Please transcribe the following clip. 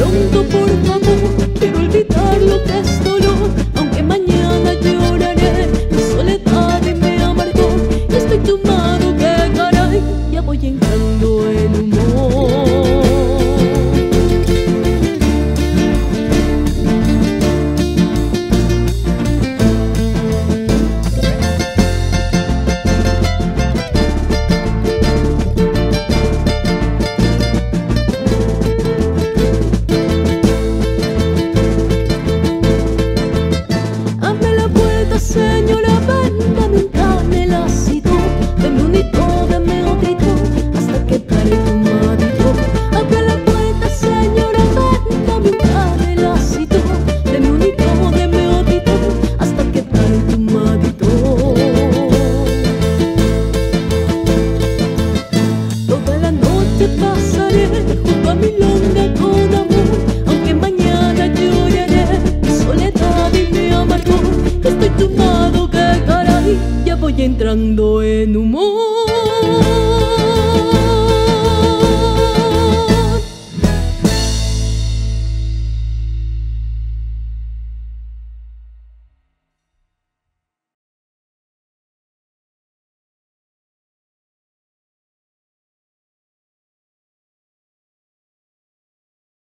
pronto.